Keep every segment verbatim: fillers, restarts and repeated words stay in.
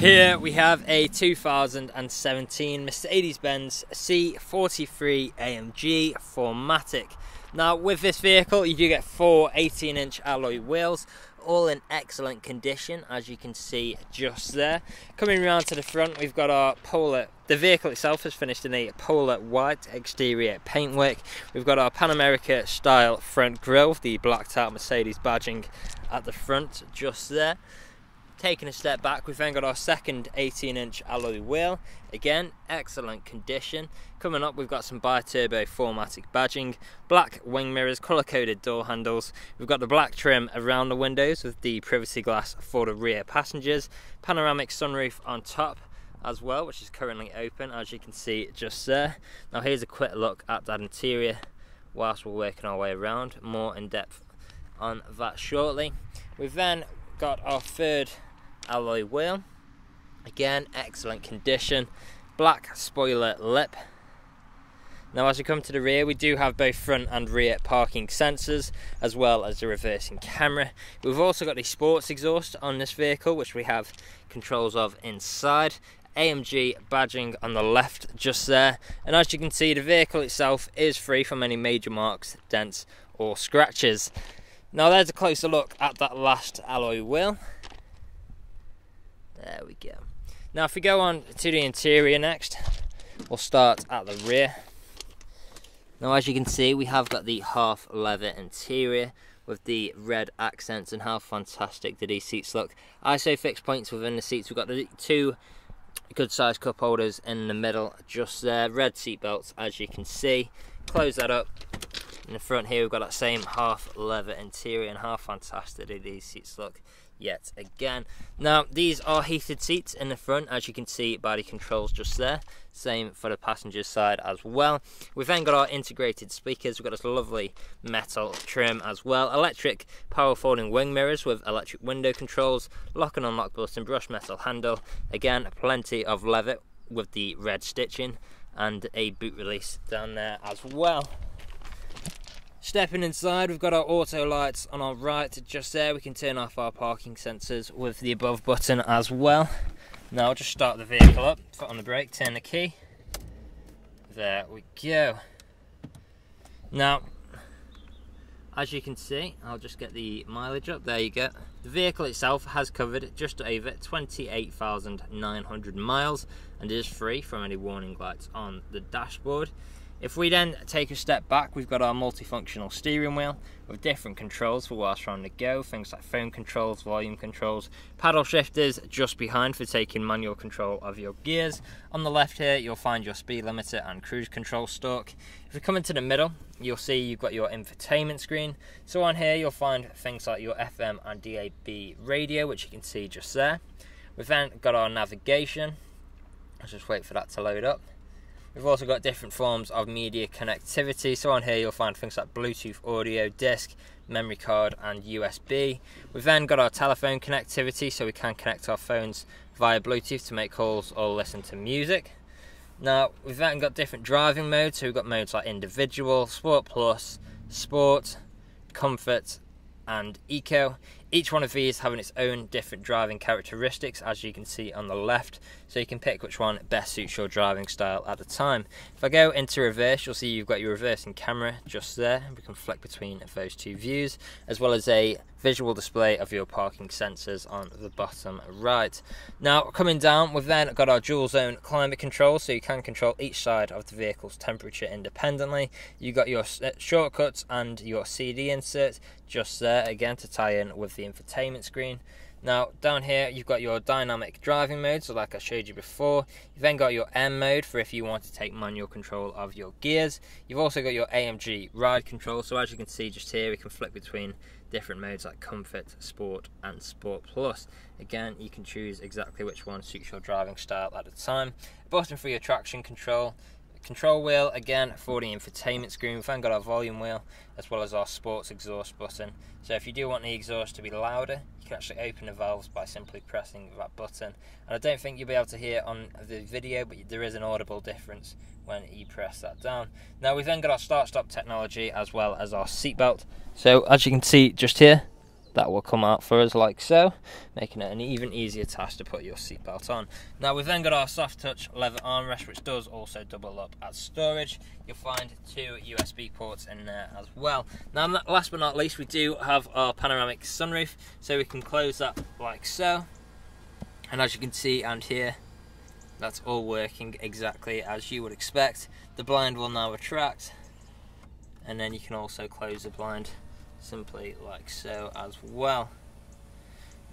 Here we have a two thousand seventeen Mercedes-Benz C forty-three A M G four matic. Now with this vehicle you do get four eighteen inch alloy wheels, all in excellent condition as you can see just there. Coming round to the front we've got our Polar. The vehicle itself is finished in a Polar white exterior paintwork. We've got our Pan America style front grille, the blacked out Mercedes badging at the front just there. Taking a step back, we've then got our second eighteen inch alloy wheel, again excellent condition. Coming up we've got some Bi-Turbo four matic badging, black wing mirrors, colour coded door handles, we've got the black trim around the windows with the privacy glass for the rear passengers, panoramic sunroof on top as well, which is currently open as you can see just there. Now here's a quick look at that interior whilst we're working our way around, more in depth on that shortly. We've then got our third alloy wheel, again excellent condition, black spoiler lip. Now as we come to the rear we do have both front and rear parking sensors as well as the reversing camera. We've also got the sports exhaust on this vehicle which we have controls of inside. A M G badging on the left just there, and as you can see the vehicle itself is free from any major marks, dents or scratches. Now there's a closer look at that last alloy wheel. There we go. Now if we go on to the interior next, we'll start at the rear. Now as you can see we have got the half leather interior with the red accents, and how fantastic do these seats look. Isofix points within the seats, we've got the two good sized cup holders in the middle just there, red seat belts as you can see. Close that up. In the front here we've got that same half leather interior, and how fantastic do these seats look yet again. Now these are heated seats in the front as you can see by the controls just there, same for the passenger side as well. We've then got our integrated speakers, we've got this lovely metal trim as well, electric power folding wing mirrors with electric window controls, lock and unlock button, brushed metal handle, again plenty of leather with the red stitching, and a boot release down there as well. Stepping inside, we've got our auto lights on our right just there. We can turn off our parking sensors with the above button as well. Now I'll just start the vehicle up, foot on the brake, turn the key. There we go. Now, as you can see, I'll just get the mileage up. There you go. The vehicle itself has covered just over twenty-eight thousand nine hundred miles and is free from any warning lights on the dashboard. If we then take a step back, we've got our multifunctional steering wheel with different controls for whilst we're on the go, things like phone controls, volume controls, paddle shifters just behind for taking manual control of your gears. On the left here, you'll find your speed limiter and cruise control stalk. If we come into the middle, you'll see you've got your infotainment screen. So on here, you'll find things like your F M and D A B radio, which you can see just there. We've then got our navigation. Let's just wait for that to load up. We've also got different forms of media connectivity, so on here you'll find things like Bluetooth audio, disc, memory card and U S B. We've then got our telephone connectivity, so we can connect our phones via Bluetooth to make calls or listen to music. Now we've then got different driving modes, so we've got modes like Individual, Sport Plus, Sport, Comfort and Eco. Each one of these having its own different driving characteristics as you can see on the left, so you can pick which one best suits your driving style at the time. If I go into reverse, you'll see you've got your reversing camera just there, and we can flick between those two views, as well as a visual display of your parking sensors on the bottom right. Now coming down, we've then got our dual zone climate control, so you can control each side of the vehicle's temperature independently. You've got your shortcuts and your C D insert just there, again to tie in with the infotainment screen. Now down here you've got your dynamic driving mode, so like I showed you before. You've then got your M mode for if you want to take manual control of your gears. You've also got your A M G ride control, so as you can see just here we can flick between different modes like Comfort, Sport and Sport Plus. Again you can choose exactly which one suits your driving style at a time. A button for your traction control, control wheel again for the infotainment screen. We've then got our volume wheel as well as our sports exhaust button, so if you do want the exhaust to be louder you can actually open the valves by simply pressing that button, and I don't think you'll be able to hear on the video but there is an audible difference when you press that down. Now we've then got our start stop technology as well as our seatbelt, so as you can see just here that will come out for us like so, making it an even easier task to put your seatbelt on. Now we've then got our soft touch leather armrest, which does also double up as storage. You'll find two U S B ports in there as well. Now last but not least, we do have our panoramic sunroof, so we can close that like so, and as you can see and hear, that's all working exactly as you would expect. The blind will now retract, and then you can also close the blind simply like so as well.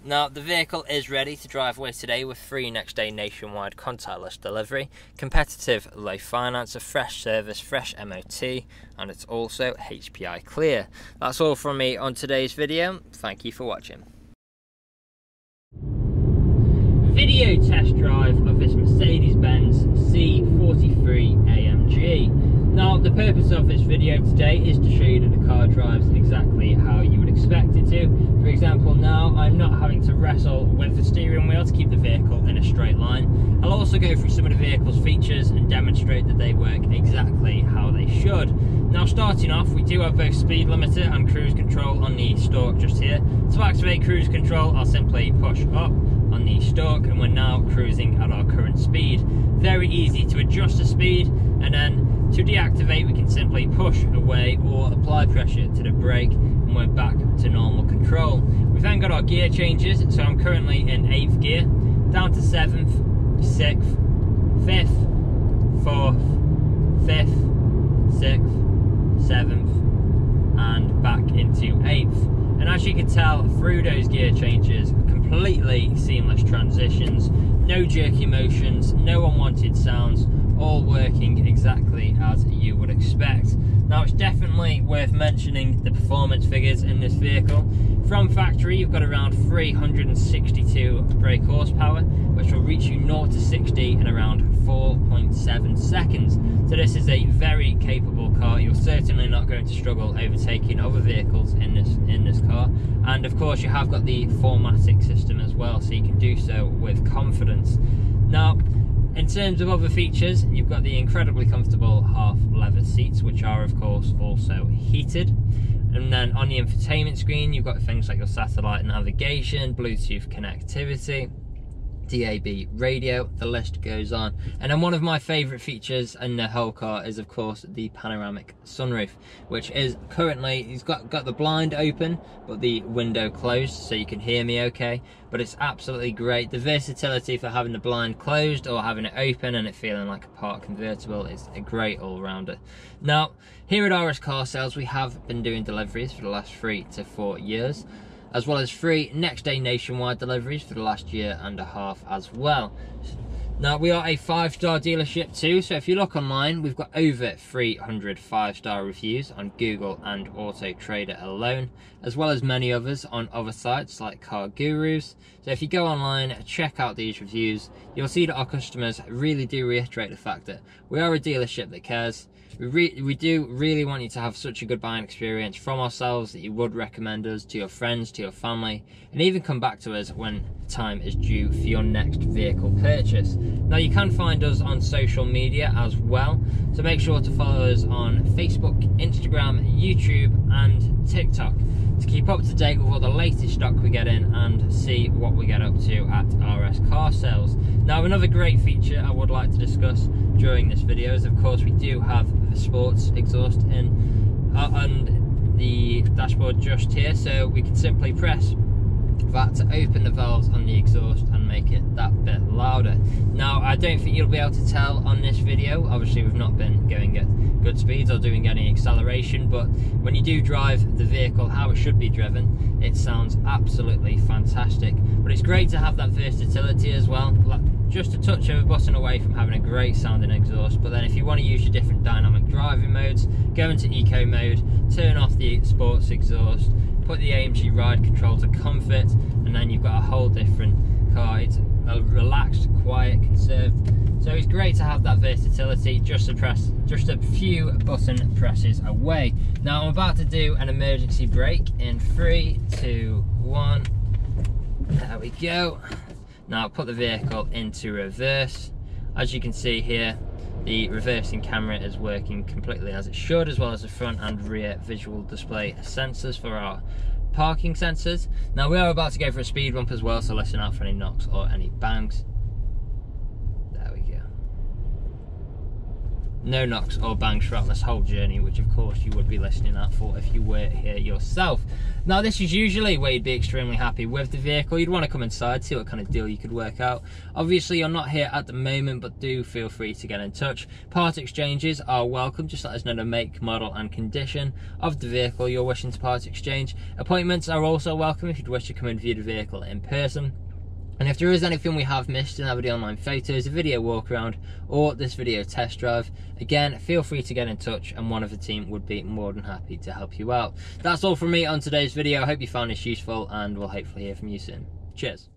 Now the vehicle is ready to drive away today with free next day nationwide contactless delivery, competitive low finance, a fresh service, fresh M O T, and it's also H P I clear. That's all from me on today's video. Thank you for watching. Video test drive of this Mercedes-Benz C forty-three A M G. Now the purpose of this video today is to show you that the car drives exactly how you would expect it to. For example, now I'm not having to wrestle with the steering wheel to keep the vehicle in a straight line. I'll also go through some of the vehicle's features and demonstrate that they work exactly how they should. Now starting off, we do have both speed limiter and cruise control on the stalk just here. To activate cruise control, I'll simply push up on the stalk, and we're now cruising at our current speed. Very easy to adjust the speed, and then to deactivate we can simply push away or apply pressure to the brake, and we're back to normal control. We've then got our gear changes, so I'm currently in eighth gear, down to seventh, sixth, fifth, fourth, fifth, sixth, seventh, and back into eighth. And as you can tell through those gear changes, completely seamless transitions, no jerky motions, no unwanted sounds, all working exactly as you would expect. Now it's definitely worth mentioning the performance figures in this vehicle. From factory you've got around three hundred sixty-two brake horsepower, which will reach you zero to sixty in around four point seven seconds. So this is a very capable car. You're certainly not going to struggle overtaking other vehicles in this in this car. And of course you have got the four matic system as well, so you can do so with confidence. Now in terms of other features, you've got the incredibly comfortable half leather seats, which are of course also heated. And then on the infotainment screen, you've got things like your satellite navigation, Bluetooth connectivity, D A B radio, the list goes on. And then one of my favourite features in the whole car is of course the panoramic sunroof, which is currently, it's got, got the blind open but the window closed, so you can hear me okay, but it's absolutely great. The versatility for having the blind closed or having it open and it feeling like a part convertible is a great all-rounder. Now here at R S Car Sales we have been doing deliveries for the last three to four years, as well as free next day nationwide deliveries for the last year and a half as well. Now we are a five star dealership too, so if you look online we've got over three hundred five star reviews on Google and Autotrader alone, as well as many others on other sites like Car Gurus. So if you go online, check out these reviews, you'll see that our customers really do reiterate the fact that we are a dealership that cares. We, re we do really want you to have such a good buying experience from ourselves that you would recommend us to your friends, to your family, and even come back to us when time is due for your next vehicle purchase. Now you can find us on social media as well, so make sure to follow us on Facebook, Instagram, YouTube and TikTok to keep up to date with all the latest stock we get in and see what we get up to at R S Car Sales. Now another great feature I would like to discuss during this video is of course we do have the sports exhaust in uh, on the dashboard just here, so we can simply press that to open the valves on the exhaust and make it that bit louder. Now I don't think you'll be able to tell on this video, obviously we've not been going at good speeds or doing any acceleration, but when you do drive the vehicle how it should be driven, it sounds absolutely fantastic. But it's great to have that versatility as well, just a touch of a button away from having a great sounding exhaust. But then if you want to use your different dynamic driving modes, go into eco mode, turn off the sports exhaust, put the A M G ride control to comfort, and then you've got a whole different car. It's a relaxed, quiet, conserved, so it's great to have that versatility, just a press, just a few button presses away. Now I'm about to do an emergency brake in three, two, one. There we go. Now I'll put the vehicle into reverse. As you can see here, the reversing camera is working completely as it should, as well as the front and rear visual display sensors for our parking sensors. Now we are about to go for a speed bump as well, so listen out for any knocks or any bangs. There we go. No knocks or bangs throughout this whole journey, which of course you would be listening out for if you were here yourself. Now this is usually where you'd be extremely happy with the vehicle. You'd want to come inside, see what kind of deal you could work out. Obviously you're not here at the moment, but do feel free to get in touch. Part exchanges are welcome. Just let us know the make, model and condition of the vehicle you're wishing to part exchange. Appointments are also welcome if you'd wish to come and view the vehicle in person. And if there is anything we have missed in our video online photos, a video walk around or this video test drive, again, feel free to get in touch and one of the team would be more than happy to help you out. That's all from me on today's video. I hope you found this useful and we'll hopefully hear from you soon. Cheers.